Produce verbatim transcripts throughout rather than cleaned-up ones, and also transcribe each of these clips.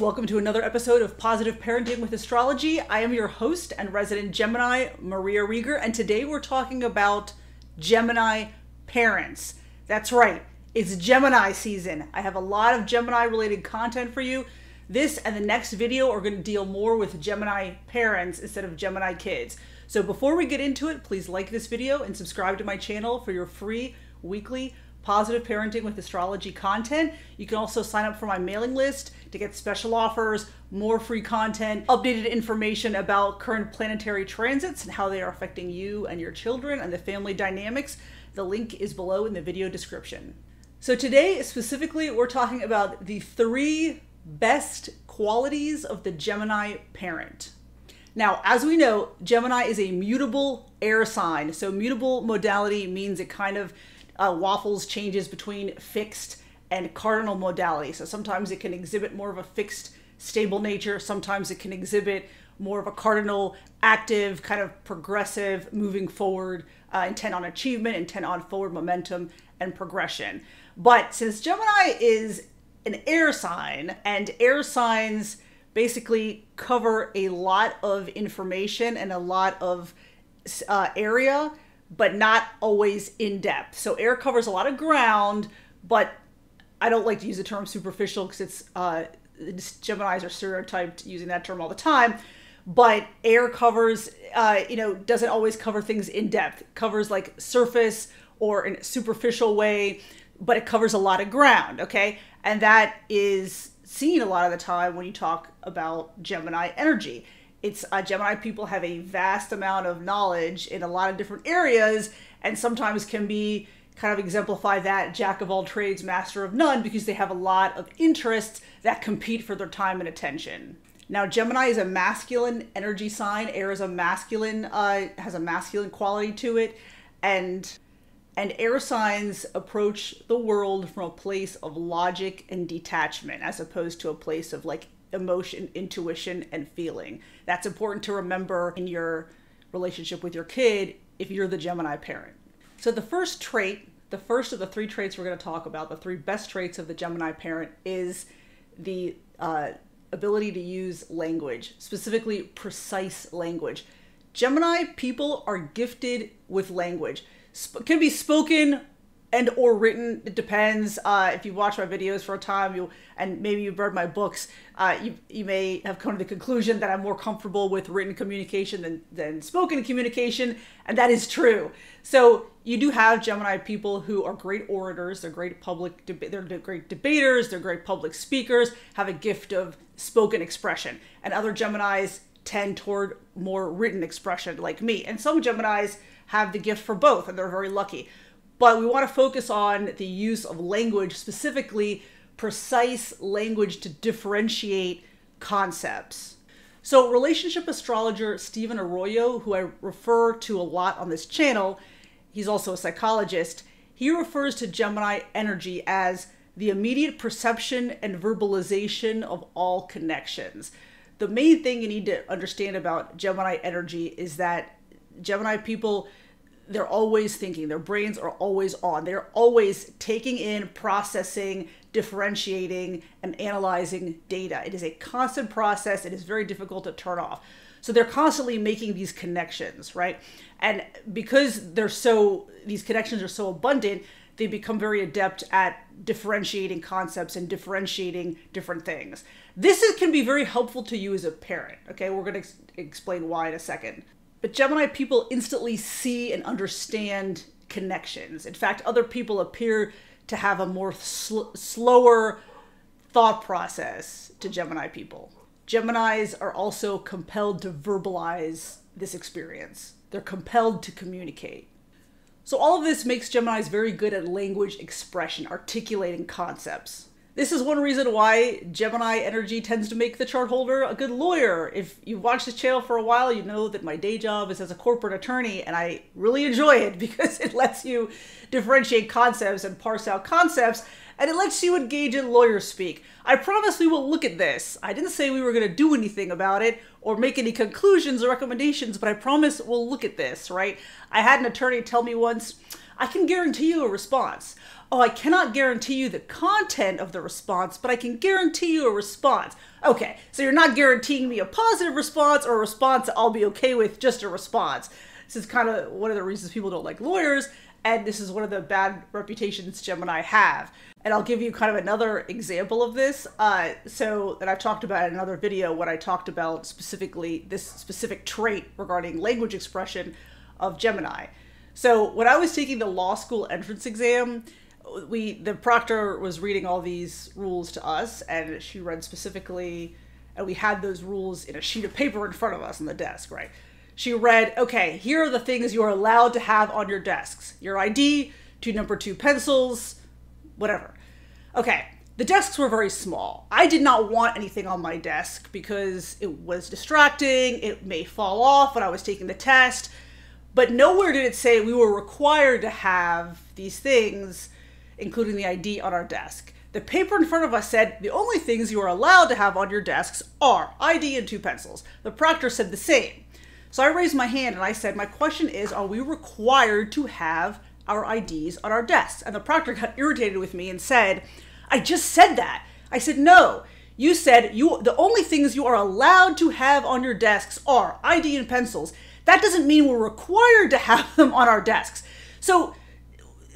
Welcome to another episode of Positive Parenting with Astrology. I am your host and resident Gemini, Maria Rieger, and today we're talking about Gemini parents. That's right, it's Gemini season. I have a lot of Gemini-related content for you. This and the next video are going to deal more with Gemini parents instead of Gemini kids. So before we get into it, please like this video and subscribe to my channel for your free weekly Positive Parenting with Astrology content. You can also sign up for my mailing list to get special offers, more free content, updated information about current planetary transits and how they are affecting you and your children and the family dynamics. The link is below in the video description. So today, specifically, we're talking about the three best qualities of the Gemini parent. Now, as we know, Gemini is a mutable air sign. So mutable modality means it kind of Uh, waffles changes between fixed and cardinal modality. So sometimes it can exhibit more of a fixed, stable nature. Sometimes it can exhibit more of a cardinal, active, kind of progressive, moving forward, uh, intent on achievement, intent on forward momentum and progression. But since Gemini is an air sign, and air signs basically cover a lot of information and a lot of uh, area, but not always in depth. So air covers a lot of ground, but I don't like to use the term superficial because it's, uh, it's Geminis are stereotyped using that term all the time. But air covers, uh, you know, doesn't always cover things in depth. It covers like surface or in a superficial way, but it covers a lot of ground, okay? And that is seen a lot of the time when you talk about Gemini energy. It's uh, Gemini people have a vast amount of knowledge in a lot of different areas, and sometimes can be kind of exemplify that jack of all trades, master of none, because they have a lot of interests that compete for their time and attention. Now, Gemini is a masculine energy sign. Air is a masculine, uh, has a masculine quality to it, and and air signs approach the world from a place of logic and detachment, as opposed to a place of like emotion, intuition, and feeling. That's important to remember in your relationship with your kid if you're the Gemini parent. So the first trait, the first of the three traits we're going to talk about, the three best traits of the Gemini parent, is the uh, ability to use language, specifically precise language. Gemini people are gifted with language. Sp- can be spoken and or written, it depends. Uh, if you watch my videos for a time, you and maybe you've read my books, uh, you, you may have come to the conclusion that I'm more comfortable with written communication than, than spoken communication, and that is true. So you do have Gemini people who are great orators, they're great public, they're great debaters, they're great public speakers, have a gift of spoken expression, and other Geminis tend toward more written expression like me. And some Geminis have the gift for both, and they're very lucky. But we want to focus on the use of language, specifically precise language to differentiate concepts. So relationship astrologer Stephen Arroyo, who I refer to a lot on this channel, he's also a psychologist, he refers to Gemini energy as the immediate perception and verbalization of all connections. The main thing you need to understand about Gemini energy is that Gemini people, they're always thinking, their brains are always on. They're always taking in, processing, differentiating, and analyzing data. It is a constant process. It is very difficult to turn off. So they're constantly making these connections, right? And because they're so, these connections are so abundant, they become very adept at differentiating concepts and differentiating different things. This is, can be very helpful to you as a parent, okay? We're gonna ex- explain why in a second. But Gemini people instantly see and understand connections. In fact, other people appear to have a more sl- slower thought process to Gemini people. Geminis are also compelled to verbalize this experience. They're compelled to communicate. So all of this makes Geminis very good at language expression, articulating concepts. This is one reason why Gemini energy tends to make the chart holder a good lawyer. If you've watched this channel for a while, you know that my day job is as a corporate attorney, and I really enjoy it because it lets you differentiate concepts and parse out concepts, and it lets you engage in lawyer speak. I promise we will look at this. I didn't say we were going to do anything about it or make any conclusions or recommendations, but I promise we'll look at this, right? I had an attorney tell me once, I can guarantee you a response. Oh, I cannot guarantee you the content of the response, but I can guarantee you a response. Okay, so you're not guaranteeing me a positive response or a response that I'll be okay with, just a response. This is kind of one of the reasons people don't like lawyers, and this is one of the bad reputations Gemini have. And I'll give you kind of another example of this. Uh, so that I've talked about in another video when I talked about specifically this specific trait regarding language expression of Gemini. So when I was taking the law school entrance exam, we the proctor was reading all these rules to us, and she read specifically, and we had those rules in a sheet of paper in front of us on the desk, right? She read, okay, here are the things you are allowed to have on your desks. Your I D, two number two pencils, whatever. Okay, the desks were very small. I did not want anything on my desk because it was distracting, it may fall off when I was taking the test, but nowhere did it say we were required to have these things, including the I D, on our desk. The paper in front of us said the only things you are allowed to have on your desks are I D and two pencils. The proctor said the same. So I raised my hand and I said, my question is, are we required to have our I Ds on our desks? And the proctor got irritated with me and said, I just said that. I said, no, you said you the only things you are allowed to have on your desks are I D and pencils. That doesn't mean we're required to have them on our desks. So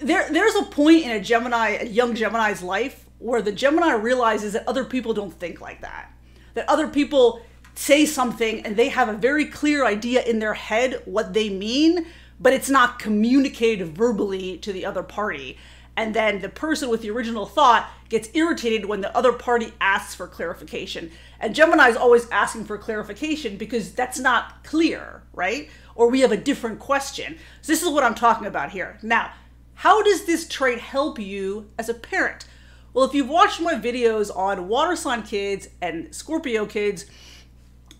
there, there's a point in a Gemini, a young Gemini's life where the Gemini realizes that other people don't think like that, that other people say something and they have a very clear idea in their head what they mean, but it's not communicated verbally to the other party. And then the person with the original thought gets irritated when the other party asks for clarification. And Gemini is always asking for clarification because that's not clear, right? Or we have a different question. So this is what I'm talking about here. Now, how does this trait help you as a parent? Well, if you've watched my videos on water sign kids and Scorpio kids,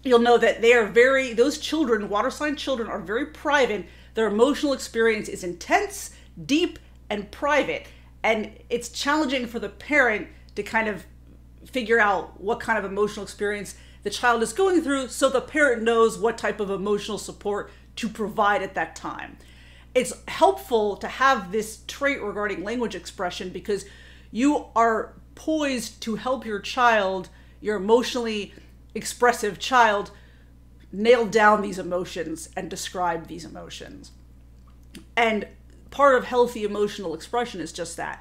you'll know that they are very, those children, water sign children, are very private. Their emotional experience is intense, deep, and private. And it's challenging for the parent to kind of figure out what kind of emotional experience the child is going through so the parent knows what type of emotional support to provide at that time. It's helpful to have this trait regarding language expression because you are poised to help your child, your emotionally expressive child, nail down these emotions and describe these emotions. And part of healthy emotional expression is just that.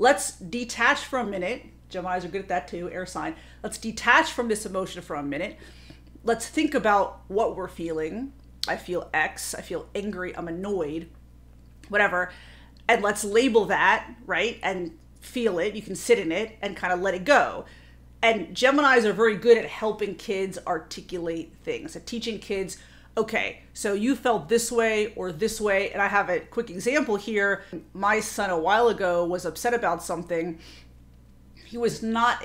Let's detach for a minute. Geminis are good at that too, air sign. Let's detach from this emotion for a minute. Let's think about what we're feeling. I feel X, I feel angry, I'm annoyed, whatever. And let's label that, right? And feel it, you can sit in it and kind of let it go. And Geminis are very good at helping kids articulate things, at teaching kids, okay, so you felt this way or this way. And I have a quick example here. My son a while ago was upset about something. He was not,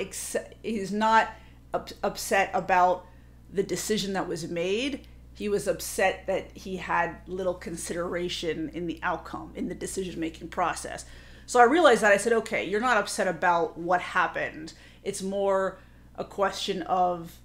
he's not up upset about the decision that was made. He was upset that he had little consideration in the outcome, in the decision-making process. So I realized that. I said, okay, you're not upset about what happened. It's more a question of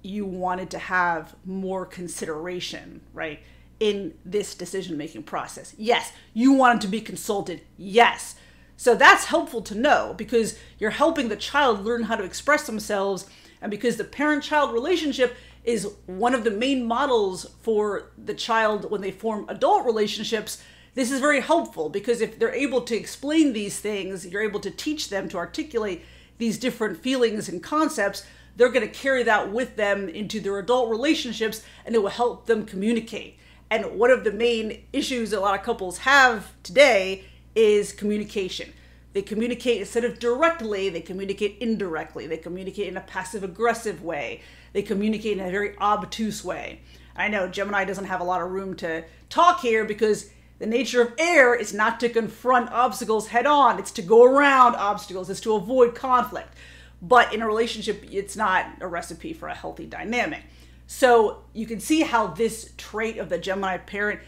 you wanted to have more consideration, right, in this decision-making process. Yes, you wanted to be consulted. Yes. So that's helpful to know because you're helping the child learn how to express themselves, and because the parent-child relationship is one of the main models for the child when they form adult relationships, this is very helpful because if they're able to explain these things, you're able to teach them to articulate these different feelings and concepts, they're going to carry that with them into their adult relationships, and it will help them communicate. And one of the main issues a lot of couples have today is communication. They communicate instead of directly, they communicate indirectly. They communicate in a passive-aggressive way. They communicate in a very obtuse way. I know Gemini doesn't have a lot of room to talk here because the nature of air is not to confront obstacles head-on. It's to go around obstacles. It's to avoid conflict. But in a relationship, it's not a recipe for a healthy dynamic. So you can see how this trait of the Gemini parent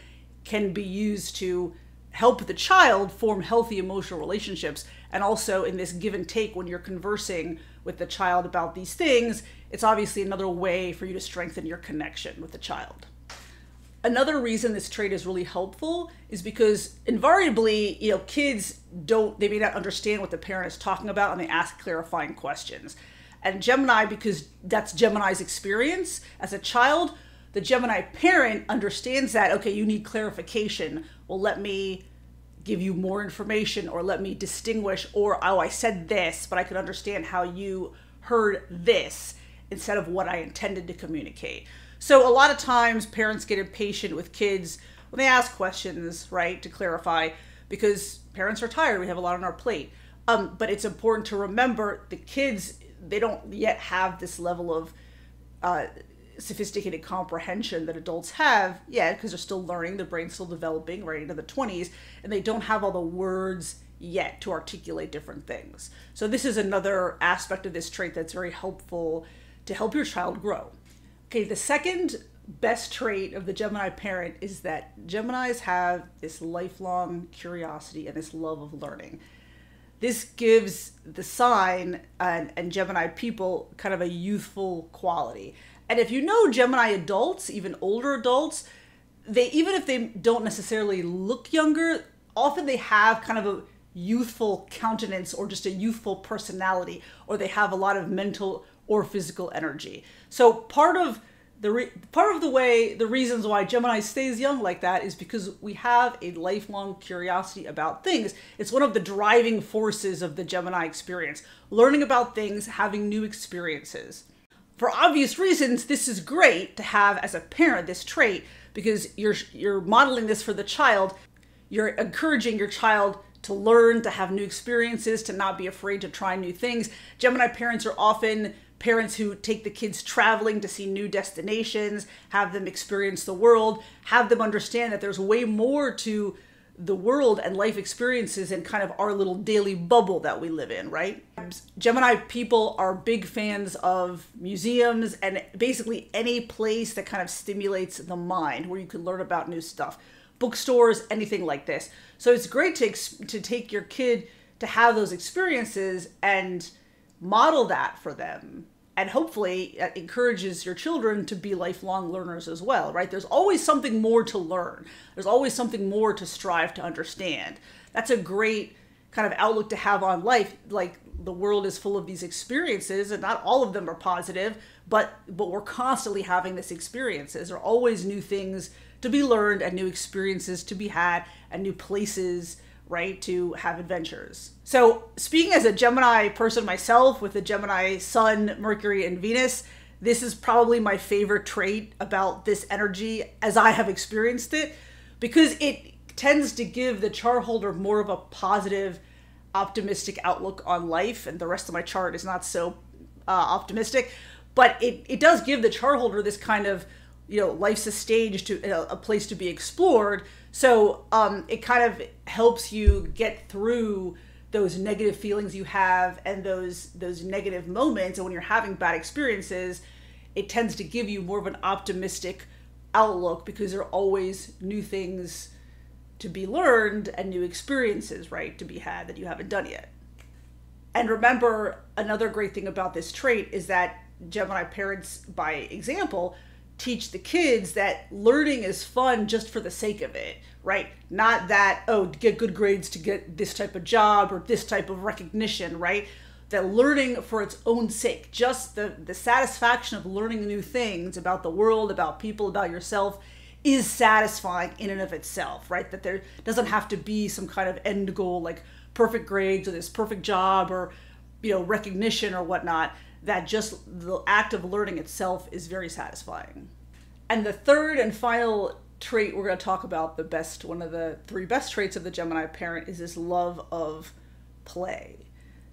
can be used to help the child form healthy emotional relationships. And also in this give and take when you're conversing with the child about these things, it's obviously another way for you to strengthen your connection with the child. Another reason this trait is really helpful is because invariably, you know, kids don't, they may not understand what the parent is talking about, and they ask clarifying questions. And Gemini, because that's Gemini's experience as a child, the Gemini parent understands that, okay, you need clarification. Well, let me give you more information, or let me distinguish, or, oh, I said this, but I could understand how you heard this instead of what I intended to communicate. So a lot of times parents get impatient with kids when they ask questions, right, to clarify, because parents are tired. We have a lot on our plate. Um, but it's important to remember the kids, they don't yet have this level of uh, sophisticated comprehension that adults have yet, because they're still learning, their brain's still developing right into the twenties, and they don't have all the words yet to articulate different things. So this is another aspect of this trait that's very helpful to help your child grow. Okay, the second best trait of the Gemini parent is that Geminis have this lifelong curiosity and this love of learning. This gives the sign and, and Gemini people kind of a youthful quality. And if you know Gemini adults, even older adults, they, even if they don't necessarily look younger, often they have kind of a youthful countenance or just a youthful personality, or they have a lot of mental or physical energy. So part of the re part of the way the reasons why Gemini stays young like that is because we have a lifelong curiosity about things. It's one of the driving forces of the Gemini experience, learning about things, having new experiences. For obvious reasons, this is great to have as a parent, this trait, because you're you're modeling this for the child. You're encouraging your child to learn, to have new experiences, to not be afraid to try new things. Gemini parents are often parents who take the kids traveling to see new destinations, have them experience the world, have them understand that there's way more to the world and life experiences and kind of our little daily bubble that we live in, right? Gemini people are big fans of museums and basically any place that kind of stimulates the mind where you can learn about new stuff. Bookstores, anything like this. So it's great to, to take your kid to have those experiences and model that for them, and hopefully it encourages your children to be lifelong learners as well, right? There's always something more to learn. There's always something more to strive to understand. That's a great kind of outlook to have on life. Like, the world is full of these experiences, and not all of them are positive, but but we're constantly having these experiences. There are always new things to be learned and new experiences to be had and new places, right, to have adventures. So speaking as a Gemini person myself, with the Gemini Sun, Mercury, and Venus, this is probably my favorite trait about this energy as I have experienced it, because it tends to give the chart holder more of a positive, optimistic outlook on life. And the rest of my chart is not so uh, optimistic, but it, it does give the chart holder this kind of, you know, life's a stage, to, you know, a place to be explored. So um, it kind of helps you get through those negative feelings you have and those, those negative moments. And when you're having bad experiences, it tends to give you more of an optimistic outlook, because there are always new things to be learned and new experiences, right, to be had that you haven't done yet. And remember, another great thing about this trait is that Gemini parents, by example, teach the kids that learning is fun just for the sake of it, right? Not that, oh, get good grades to get this type of job or this type of recognition, right? That learning for its own sake, just the, the satisfaction of learning new things about the world, about people, about yourself, is satisfying in and of itself, right? That there doesn't have to be some kind of end goal, like perfect grades or this perfect job or, you know, recognition or whatnot. That just the act of learning itself is very satisfying. And the third and final trait we're going to talk about, the best, one of the three best traits of the Gemini parent, is this love of play.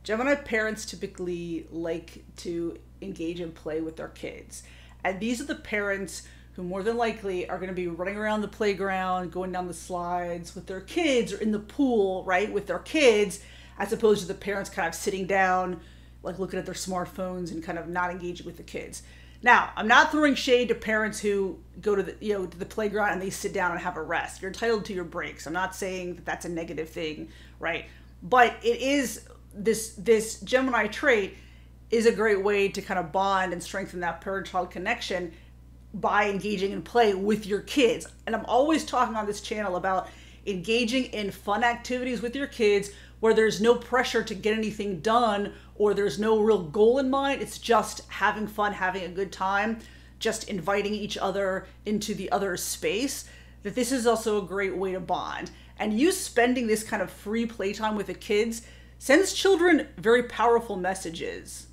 Gemini parents typically like to engage in play with their kids. And these are the parents who more than likely are going to be running around the playground, going down the slides with their kids, or in the pool, right, with their kids, as opposed to the parents kind of sitting down, like looking at their smartphones and kind of not engaging with the kids. Now, I'm not throwing shade to parents who go to the, you know, to the playground and they sit down and have a rest. You're entitled to your breaks. I'm not saying that that's a negative thing, right? But it is, this, this Gemini trait is a great way to kind of bond and strengthen that parent-child connection by engaging in play with your kids. And I'm always talking on this channel about engaging in fun activities with your kids where there's no pressure to get anything done or there's no real goal in mind. It's just having fun, having a good time, just inviting each other into the other's space. That this is also a great way to bond. And you spending this kind of free playtime with the kids sends children very powerful messages.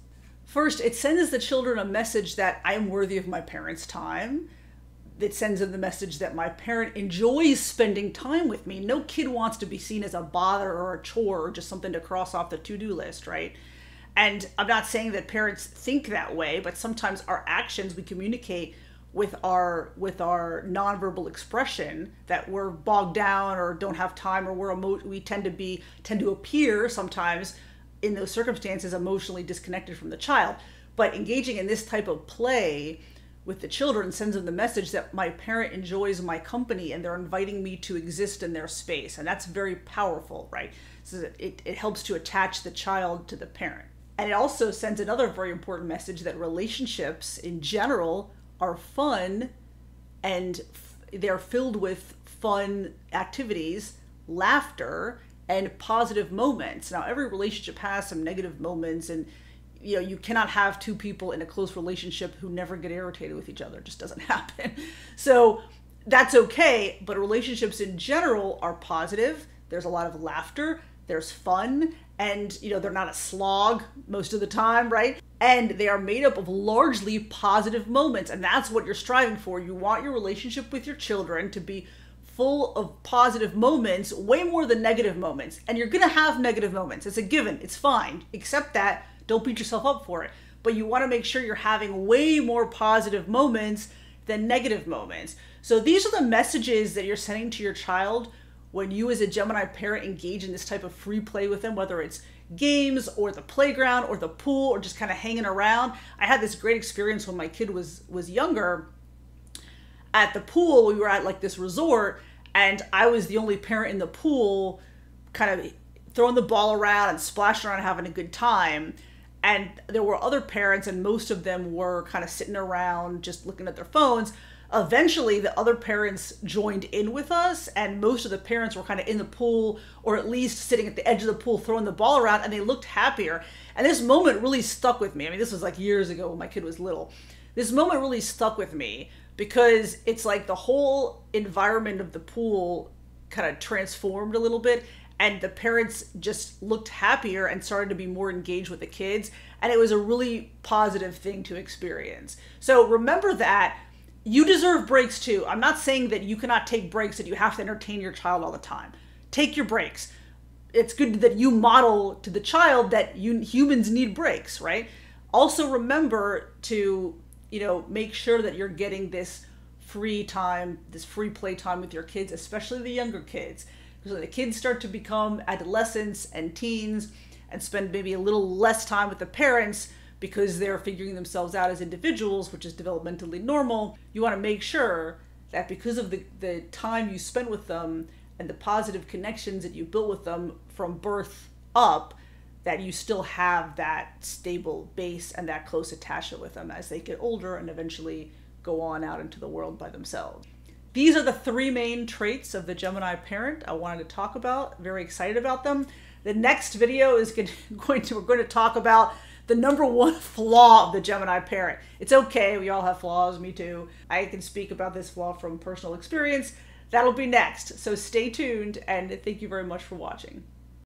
First, it sends the children a message that I am worthy of my parents' time. It sends them the message that my parent enjoys spending time with me. No kid wants to be seen as a bother or a chore or just something to cross off the to-do list, right? And I'm not saying that parents think that way, but sometimes our actions, we communicate with our with our nonverbal expression that we're bogged down or don't have time, or we're emo we tend to be tend to appear sometimes in those circumstances emotionally disconnected from the child. But engaging in this type of play with the children sends them the message that my parent enjoys my company and they're inviting me to exist in their space. And that's very powerful, right? So it, it helps to attach the child to the parent. And it also sends another very important message that relationships in general are fun, and f they're filled with fun activities, laughter, and positive moments. Now, every relationship has some negative moments, and you know, you cannot have two people in a close relationship who never get irritated with each other. It just doesn't happen. So that's okay, but relationships in general are positive. There's a lot of laughter, there's fun, and you know, they're not a slog most of the time, right? And they are made up of largely positive moments, and that's what you're striving for. You want your relationship with your children to be full of positive moments, way more than negative moments. And you're gonna have negative moments. It's a given, it's fine. Accept that, don't beat yourself up for it. But you wanna make sure you're having way more positive moments than negative moments. So these are the messages that you're sending to your child when you as a Gemini parent engage in this type of free play with them, whether it's games or the playground or the pool or just kind of hanging around. I had this great experience when my kid was was younger. At the pool, we were at like this resort, and I was the only parent in the pool kind of throwing the ball around and splashing around, having a good time. And there were other parents, and most of them were kind of sitting around just looking at their phones. Eventually, the other parents joined in with us, and most of the parents were kind of in the pool or at least sitting at the edge of the pool throwing the ball around, and they looked happier. And this moment really stuck with me. I mean, this was like years ago when my kid was little. This moment really stuck with me because it's like the whole environment of the pool kind of transformed a little bit, and the parents just looked happier and started to be more engaged with the kids, and it was a really positive thing to experience. So remember that. You deserve breaks too. I'm not saying that you cannot take breaks, that you have to entertain your child all the time. Take your breaks. It's good that you model to the child that you humans need breaks, right? Also remember to, you know, make sure that you're getting this free time, this free play time with your kids, especially the younger kids. Because when the kids start to become adolescents and teens and spend maybe a little less time with the parents, because they're figuring themselves out as individuals, which is developmentally normal, you want to make sure that because of the, the time you spend with them and the positive connections that you built with them from birth up, that you still have that stable base and that close attachment with them as they get older and eventually go on out into the world by themselves. These are the three main traits of the Gemini parent I wanted to talk about. Very excited about them. The next video is going to, we're going to talk about the number one flaw of the Gemini parent. It's okay, we all have flaws, me too. I can speak about this flaw from personal experience. That'll be next, so stay tuned, and thank you very much for watching.